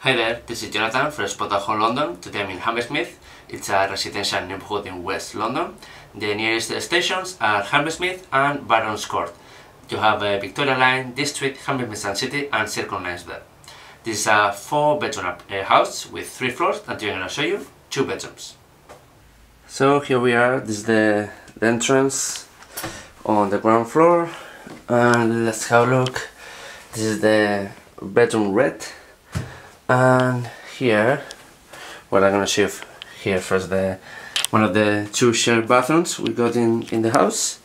Hi there, this is Jonathan from Spotahome London. Today I'm in Hammersmith. It's a residential neighborhood in West London. The nearest stations are Hammersmith and Barons Court. You have Victoria Line, District, Hammersmith and City and Circle Line there. This is a 4-bedroom house with 3 floors that I'm going to show you 2 bedrooms. So here we are, this is the entrance on the ground floor, and let's have a look. This is the bedroom red. And here, well, I'm gonna show you here first one of the 2 shared bathrooms we got in the house.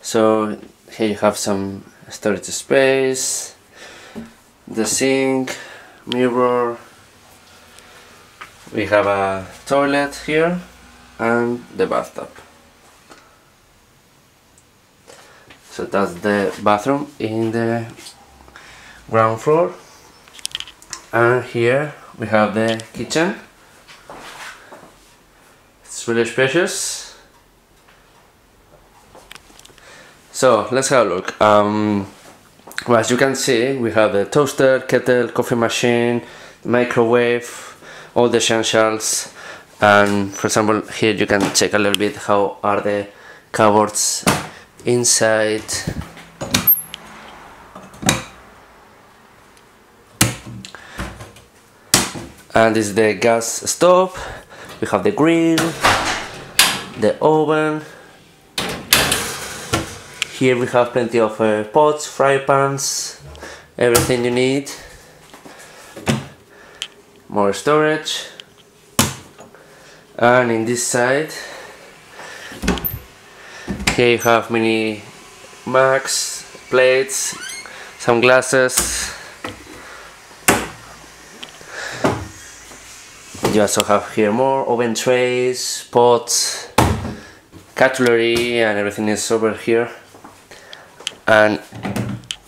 So here you have some storage space, the sink, mirror. We have a toilet here and the bathtub. So that's the bathroom in the ground floor. And here we have the kitchen. It's really spacious. So let's have a look. Well, as you can see, we have the toaster, kettle, coffee machine, microwave, all the essentials. And for example, here you can check a little bit how are the cupboards inside. And this is the gas stove. We have the grill, the oven. Here we have plenty of pots, fry pans, everything you need. More storage. And in this side, here you have mini mugs, plates, some glasses. You also have here more oven trays, pots, cutlery, and everything is over here. And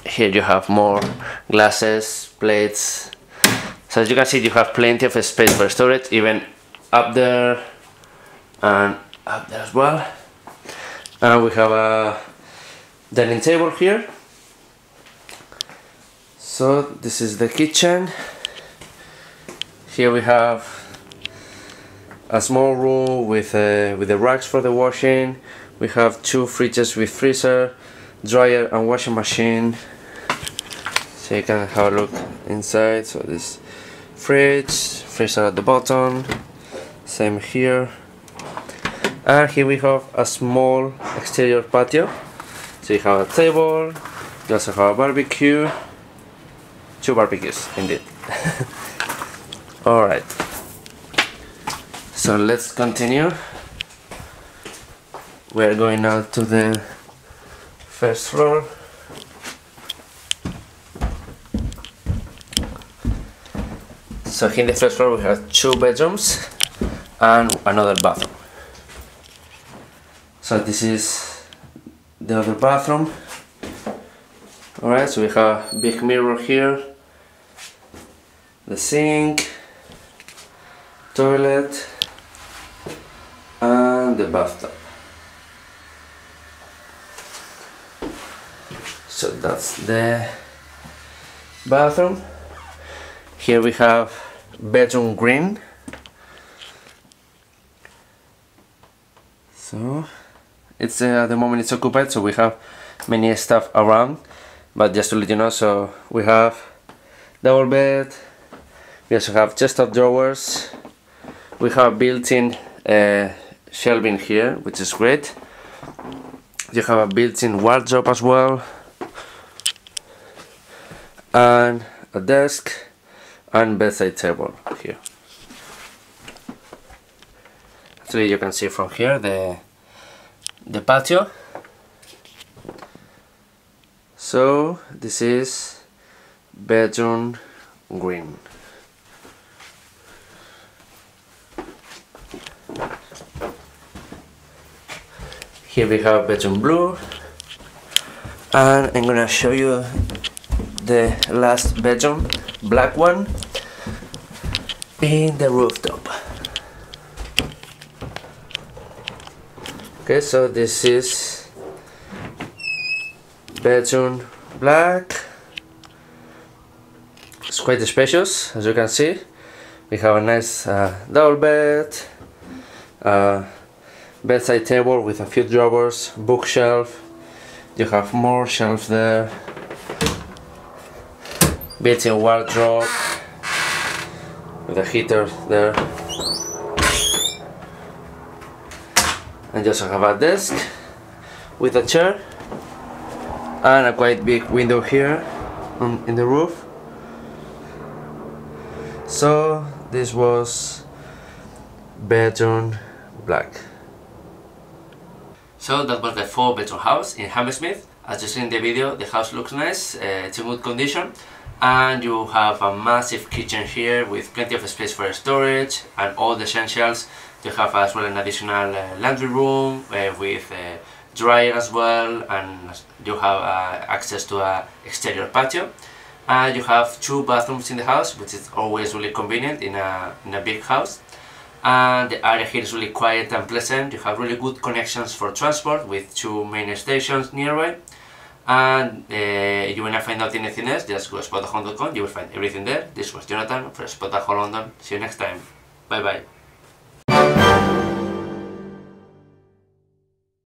here you have more glasses, plates. So as you can see, you have plenty of space for storage, even up there and up there as well. And we have a dining table here. So this is the kitchen. Here we have a small room with the racks for the washing. We have 2 fridges with freezer, dryer and washing machine. So you can have a look inside. So this fridge, freezer at the bottom, same here. And here we have a small exterior patio. So you have a table, you also have a barbecue, 2 barbecues indeed. Alright. So let's continue. We're going now to the first floor. So here in the first floor we have 2 bedrooms and another bathroom. So this is the other bathroom. Alright, so we have a big mirror here, the sink, toilet, and the bathtub. So that's the bathroom. Here we have bedroom green. So it's at the moment it's occupied, so we have many stuff around, but just to let you know, so we have double bed, we also have chest of drawers, we have built-in shelving here, which is great. You have a built-in wardrobe as well, and a desk and bedside table here. Actually, you can see from here the patio. So this is bedroom green. Here we have bedroom blue, and I'm gonna show you the last bedroom, black one, in the rooftop. Okay, so this is bedroom black, It's quite spacious, as you can see. We have a nice double bed, bedside table with a few drawers, bookshelf. You have more shelves there, built-in wardrobe with a heater there, and you also have a desk with a chair and a quite big window here in the roof. So this was bedroom black. So that was the 4-bedroom house in Hammersmith. As you see in the video, the house looks nice, it's in good condition, and you have a massive kitchen here with plenty of space for storage and all the essentials. You have as well an additional laundry room with dryer as well, and you have access to an exterior patio. And you have 2 bathrooms in the house, which is always really convenient in a big house. And the area here is really quiet and pleasant. You have really good connections for transport with 2 main stations nearby. And if you want to find out anything else, just go to Spotahome.com. You will find everything there. This was Jonathan for Spotahome London. See you next time. Bye bye.